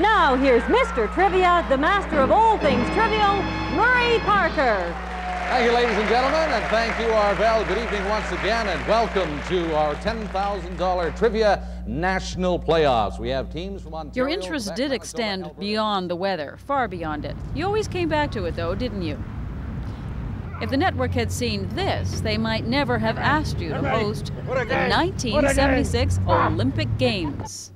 Now here's Mr. Trivia, the master of all things trivial, Murray Parker. Thank you, ladies and gentlemen, and thank you, Arvell. Good evening once again, and welcome to our $10,000 Trivia National Playoffs. We have teams from Ontario. Your interest did extend beyond the weather, far beyond it. You always came back to it, though, didn't you? If the network had seen this, they might never have asked you to host the 1976 Olympic Games.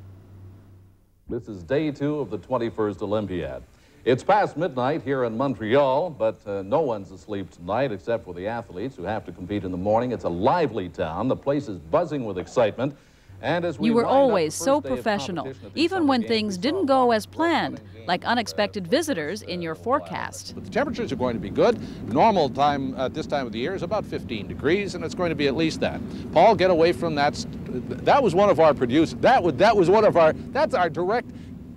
This is day two of the 21st Olympiad. It's past midnight here in Montreal, but no one's asleep tonight except for the athletes who have to compete in the morning. It's a lively town. The place is buzzing with excitement. And as you were always so professional, even when things didn't go as planned, like unexpected visitors in your forecast. The temperatures are going to be good. Normal time at this time of the year is about 15 degrees, and it's going to be at least that. Paul, get away from that. That was one of our producers. That's our direct.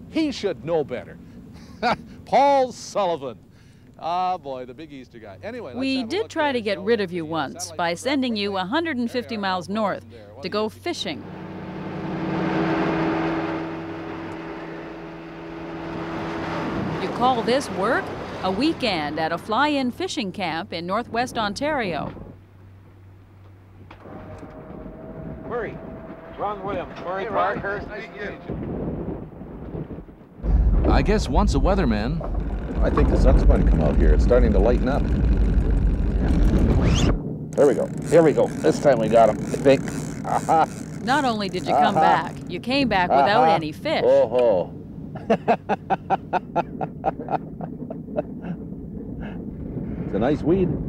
He should know better. Paul Sullivan. Ah, boy, the big Easter guy. Anyway, we did try to get rid of you once by sending you 150 miles north to go fishing. You call this work? A weekend at a fly-in fishing camp in northwest Ontario. Murray, John Williams, Murray Parker. I guess once a weatherman. I think the sun's going to come out here. It's starting to lighten up. There we go. Here we go. This time we got him, I think. Uh-huh. Not only did you come back, you came back without any fish. Oh-ho. It's a nice weed.